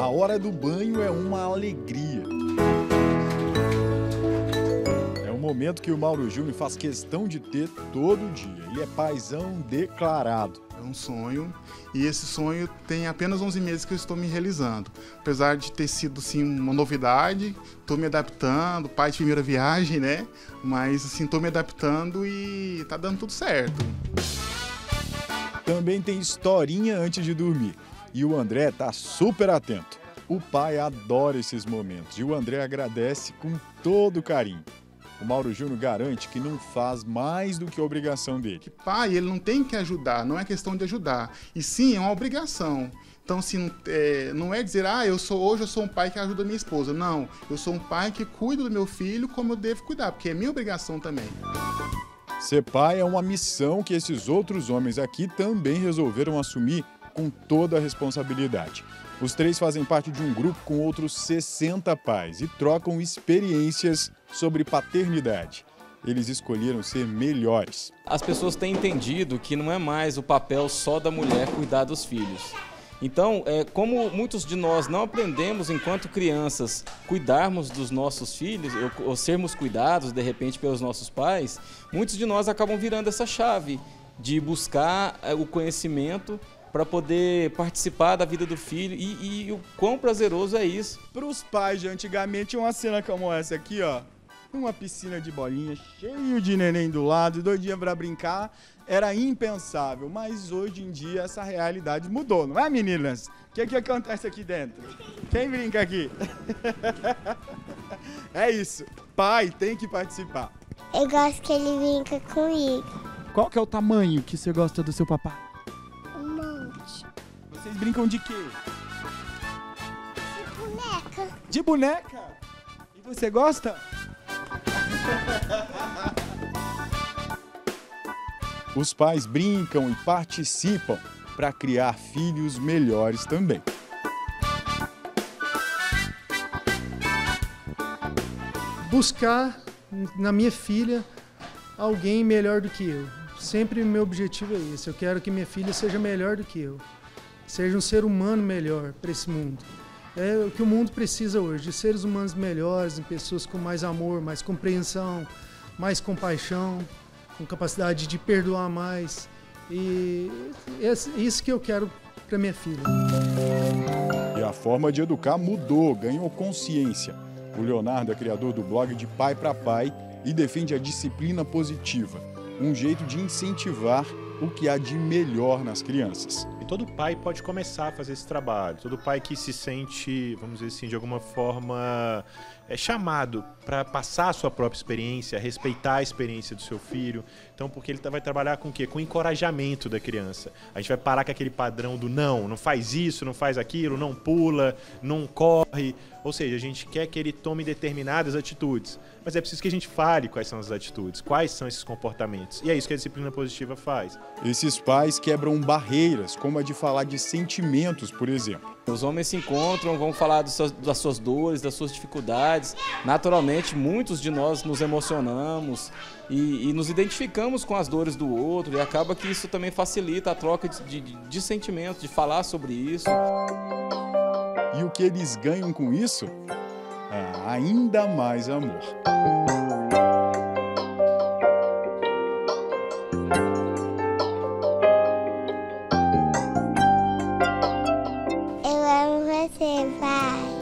A hora do banho é uma alegria. É um momento que o Mauro Júnior faz questão de ter todo dia. E é paizão declarado. É um sonho, e esse sonho tem apenas 11 meses que eu estou me realizando. Apesar de ter sido, sim, uma novidade, estou me adaptando, pai de primeira viagem, né? Mas, assim, estou me adaptando e tá dando tudo certo. Também tem historinha antes de dormir. E o André tá super atento. O pai adora esses momentos e o André agradece com todo carinho. O Mauro Júnior garante que não faz mais do que a obrigação dele. Que pai, ele não tem que ajudar, não é questão de ajudar. E sim, é uma obrigação. Então, assim, não é dizer, ah, hoje eu sou um pai que ajuda a minha esposa. Não, eu sou um pai que cuida do meu filho como eu devo cuidar, porque é minha obrigação também. Ser pai é uma missão que esses outros homens aqui também resolveram assumir com toda a responsabilidade. Os três fazem parte de um grupo com outros 60 pais e trocam experiências sobre paternidade. Eles escolheram ser melhores. As pessoas têm entendido que não é mais o papel só da mulher cuidar dos filhos. Então, como muitos de nós não aprendemos enquanto crianças cuidarmos dos nossos filhos, ou sermos cuidados de repente pelos nossos pais, muitos de nós acabam virando essa chave de buscar o conhecimento para poder participar da vida do filho e o quão prazeroso é isso. Para os pais de antigamente, uma cena como essa aqui, ó, uma piscina de bolinha, cheio de neném do lado, doidinha para brincar, era impensável. Mas hoje em dia essa realidade mudou, não é, meninas? O que é que acontece aqui dentro? Quem brinca aqui? É isso, pai tem que participar. Eu gosto que ele brinca comigo. Qual que é o tamanho que você gosta do seu papai? Um monte. Vocês brincam de quê? De boneca. De boneca? E você gosta? Os pais brincam e participam para criar filhos melhores também. Buscar na minha filha alguém melhor do que eu. Sempre meu objetivo é esse. Eu quero que minha filha seja melhor do que eu. Seja um ser humano melhor para esse mundo. É o que o mundo precisa hoje, de seres humanos melhores, de pessoas com mais amor, mais compreensão, mais compaixão, com capacidade de perdoar mais. E é isso que eu quero para minha filha. E a forma de educar mudou, ganhou consciência. O Leonardo é criador do blog De Pai para Pai e defende a disciplina positiva, um jeito de incentivar o que há de melhor nas crianças. E todo pai pode começar a fazer esse trabalho, todo pai que se sente, vamos dizer assim, de alguma forma chamado para passar a sua própria experiência, respeitar a experiência do seu filho. Então, porque ele vai trabalhar com o quê? Com o encorajamento da criança. A gente vai parar com aquele padrão do não faz isso, não faz aquilo, não pula, não corre. Ou seja, a gente quer que ele tome determinadas atitudes, mas é preciso que a gente fale quais são as atitudes, quais são esses comportamentos. E é isso que a disciplina positiva faz. Esses pais quebram barreiras, como a de falar de sentimentos, por exemplo. Os homens se encontram, vão falar das suas dores, das suas dificuldades. Naturalmente, muitos de nós nos emocionamos e nos identificamos com as dores do outro, e acaba que isso também facilita a troca de sentimentos, de falar sobre isso. E o que eles ganham com isso? É ainda mais amor. Eu amo você, pai.